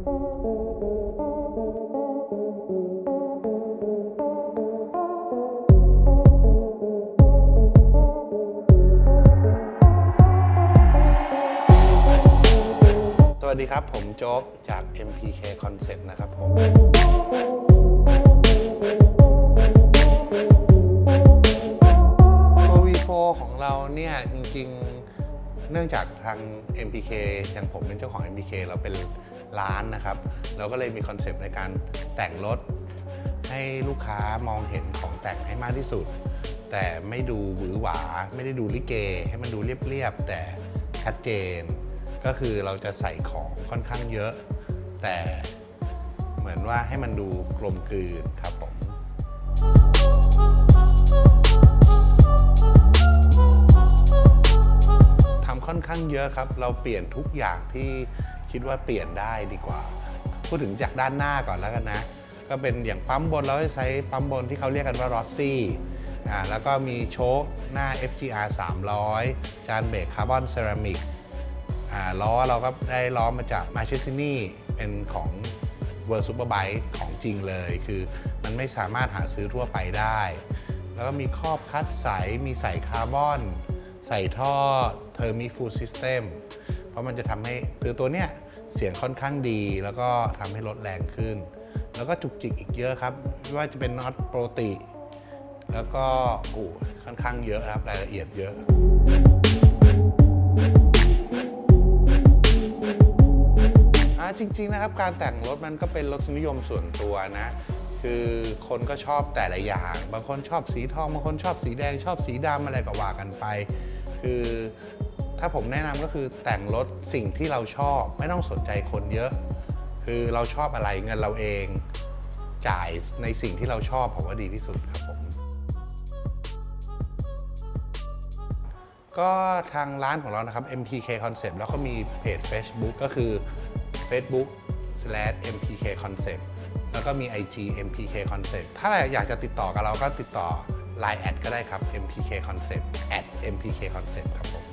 สวัสดีครับผมโจ๊กจาก MPK Concept นะครับผมตัว V4 ของเราเนี่ยจริงๆเนื่องจากทาง MPK อย่างผมเป็นเจ้าของ MPK เราเป็นร้านนะครับเราก็เลยมีคอนเซปต์ในการแต่งรถให้ลูกค้ามองเห็นของแต่งให้มากที่สุดแต่ไม่ดูหวือหวาไม่ได้ดูลิเกให้มันดูเรียบๆแต่ชัดเจนก็คือเราจะใส่ของค่อนข้างเยอะแต่เหมือนว่าให้มันดูกลมกลืนครับผมทำค่อนข้างเยอะครับเราเปลี่ยนทุกอย่างที่คิดว่าเปลี่ยนได้ดีกว่าพูดถึงจากด้านหน้าก่อนแล้วกันนะก็เป็นอย่างปั๊มบนเราจะใช้ปั๊มบนที่เขาเรียกกันว่ารอสซี่แล้วก็มีโช๊คหน้า FGR 300 จานเบรกคาร์บอนเซรามิกล้อเราก็ได้ล้อมาจากมาเชสซินี่เป็นของ Superbike ของจริงเลยคือมันไม่สามารถหาซื้อทั่วไปได้แล้วก็มีครอบคัดใสมีใส่คาร์บอนใส่ท่อเทอร์มิฟูลซิสเต็มเพราะมันจะทำให้คือตัวเนี้ยเสียงค่อนข้างดีแล้วก็ทำให้รถแรงขึ้นแล้วก็จุกจิกอีกเยอะครับไม่ว่าจะเป็นน็อตโปรติแล้วก็ค่อนข้างเยอะครับรายละเอียดเยอะจริงๆนะครับการแต่งรถมันก็เป็นรสนิยมส่วนตัวนะคือคนก็ชอบแต่ละอย่างบางคนชอบสีทองบางคนชอบสีแดงชอบสีดำอะไรก็ว่ากันไปคือถ้าผมแนะนำก็คือแต่งรถสิ่งที่เราชอบไม่ต้องสนใจคนเยอะคือเราชอบอะไรเงินเราเองจ่ายในสิ่งที่เราชอบผมว่าดีที่สุดครับผมก็ทางร้านของเรานะครับ MPK Concept แล้วก็มีเพจ Facebook ก็คือfacebook/mpkconcept แล้วก็มี IG MPK Concept ถ้าอยากจะติดต่อกับเราก็ติดต่อ Line@ ก็ได้ครับ MPK Concept @MPK Concept ครับผม